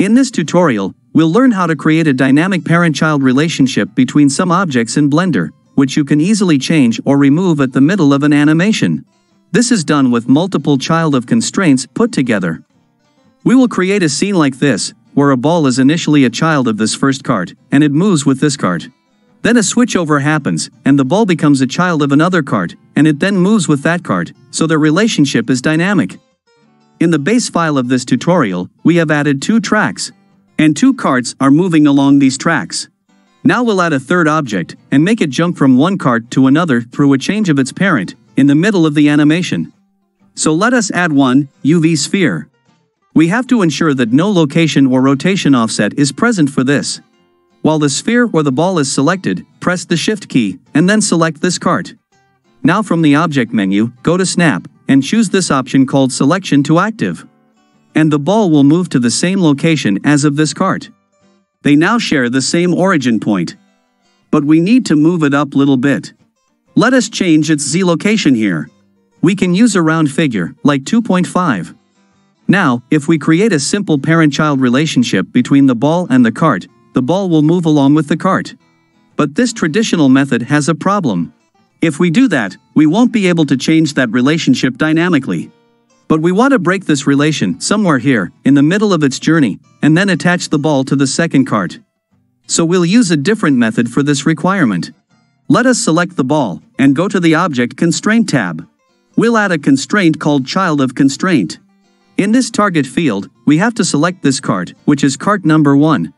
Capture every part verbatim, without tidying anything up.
In this tutorial, we'll learn how to create a dynamic parent-child relationship between some objects in Blender, which you can easily change or remove at the middle of an animation. This is done with multiple Child-Of constraints put together. We will create a scene like this, where a ball is initially a child of this first cart, and it moves with this cart. Then a switchover happens, and the ball becomes a child of another cart, and it then moves with that cart, so their relationship is dynamic. In the base file of this tutorial, we have added two tracks, and two carts are moving along these tracks. Now we'll add a third object, and make it jump from one cart to another through a change of its parent, in the middle of the animation. So let us add one, U V sphere. We have to ensure that no location or rotation offset is present for this. While the sphere or the ball is selected, press the Shift key, and then select this cart. Now from the Object menu, go to Snap, and choose this option called Selection to Active. And the ball will move to the same location as of this cart. They now share the same origin point. But we need to move it up little bit. Let us change its Z location here. We can use a round figure, like two point five. Now, if we create a simple parent-child relationship between the ball and the cart, the ball will move along with the cart. But this traditional method has a problem. If we do that, we won't be able to change that relationship dynamically. But we want to break this relation somewhere here, in the middle of its journey, and then attach the ball to the second cart. So we'll use a different method for this requirement. Let us select the ball, and go to the Object Constraint tab. We'll add a constraint called Child-Of constraint. In this target field, we have to select this cart, which is cart number one.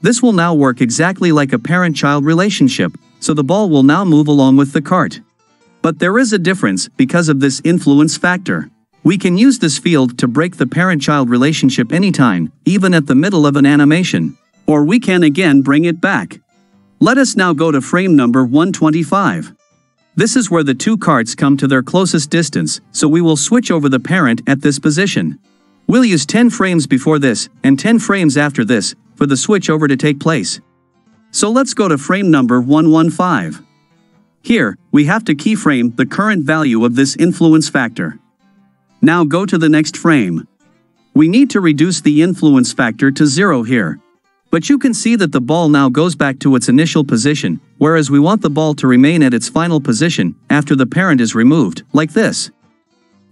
This will now work exactly like a parent-child relationship, so the ball will now move along with the cart. But there is a difference because of this influence factor. We can use this field to break the parent-child relationship anytime, even at the middle of an animation. Or we can again bring it back. Let us now go to frame number one twenty-five. This is where the two carts come to their closest distance, so we will switch over the parent at this position. We'll use ten frames before this, and ten frames after this, for the switch over to take place. So let's go to frame number one fifteen. Here, we have to keyframe the current value of this influence factor. Now go to the next frame. We need to reduce the influence factor to zero here. But you can see that the ball now goes back to its initial position, whereas we want the ball to remain at its final position after the parent is removed, like this.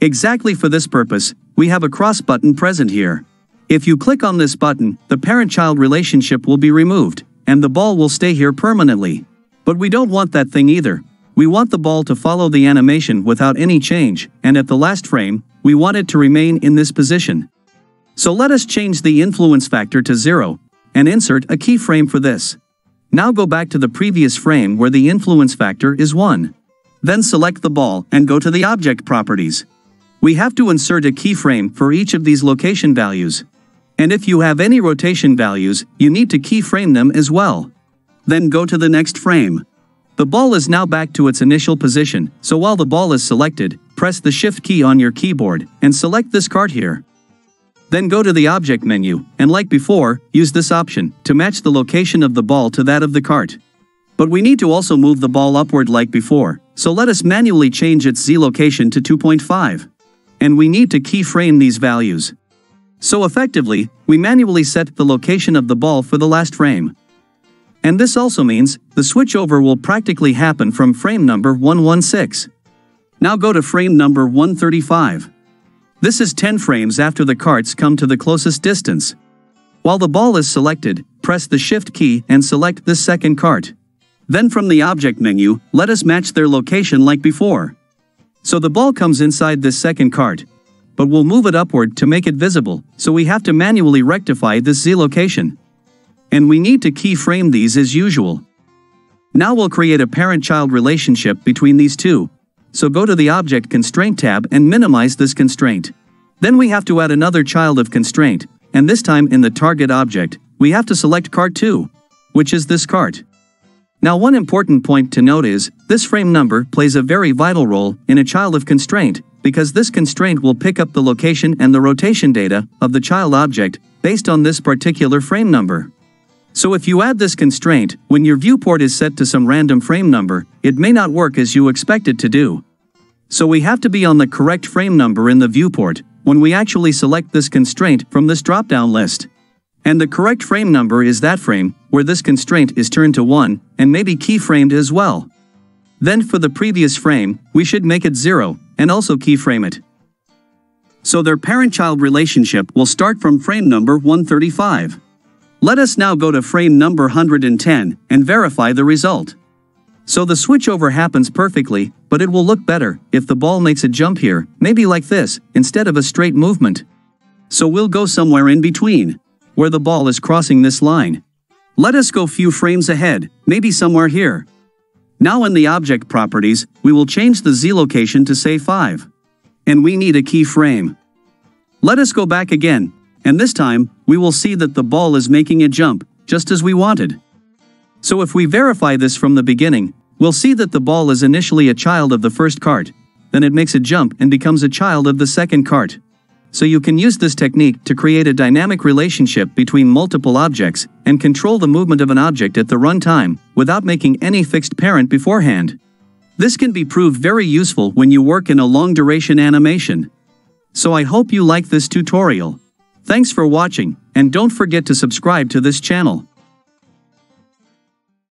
Exactly for this purpose, we have a cross button present here. If you click on this button, the parent-child relationship will be removed, and the ball will stay here permanently. But we don't want that thing either. We want the ball to follow the animation without any change, and at the last frame, we want it to remain in this position. So let us change the influence factor to zero, and insert a keyframe for this. Now go back to the previous frame where the influence factor is one. Then select the ball and go to the Object Properties. We have to insert a keyframe for each of these location values. And if you have any rotation values, you need to keyframe them as well. Then go to the next frame. The ball is now back to its initial position, so while the ball is selected, press the Shift key on your keyboard, and select this cart here. Then go to the Object menu, and like before, use this option to match the location of the ball to that of the cart. But we need to also move the ball upward like before, so let us manually change its Z location to two point five. And we need to keyframe these values. So effectively, we manually set the location of the ball for the last frame. And this also means, the switchover will practically happen from frame number one sixteen. Now go to frame number one thirty-five. This is ten frames after the carts come to the closest distance. While the ball is selected, press the Shift key and select this second cart. Then from the Object menu, let us match their location like before. So the ball comes inside this second cart, but we'll move it upward to make it visible, so we have to manually rectify this Z location. And we need to keyframe these as usual. Now we'll create a parent-child relationship between these two. So go to the Object Constraint tab and minimize this constraint. Then we have to add another Child-Of constraint, and this time in the target object, we have to select cart two, which is this cart. Now one important point to note is, this frame number plays a very vital role in a Child-Of constraint, because this constraint will pick up the location and the rotation data of the child object based on this particular frame number. So if you add this constraint, when your viewport is set to some random frame number, it may not work as you expect it to do. So we have to be on the correct frame number in the viewport when we actually select this constraint from this drop-down list. And the correct frame number is that frame, where this constraint is turned to one, and may be keyframed as well. Then for the previous frame, we should make it zero, and also keyframe it. So their parent-child relationship will start from frame number one thirty-five. Let us now go to frame number one hundred ten, and verify the result. So the switchover happens perfectly, but it will look better if the ball makes a jump here, maybe like this, instead of a straight movement. So we'll go somewhere in between, where the ball is crossing this line. Let us go few frames ahead, maybe somewhere here. Now in the object properties, we will change the Z location to say five. And we need a keyframe. Let us go back again, and this time, we will see that the ball is making a jump, just as we wanted. So if we verify this from the beginning, we'll see that the ball is initially a child of the first cart, then it makes a jump and becomes a child of the second cart. So you can use this technique to create a dynamic relationship between multiple objects and control the movement of an object at the runtime without making any fixed parent beforehand. This can be proved very useful when you work in a long-duration animation. So I hope you like this tutorial. Thanks for watching, and don't forget to subscribe to this channel.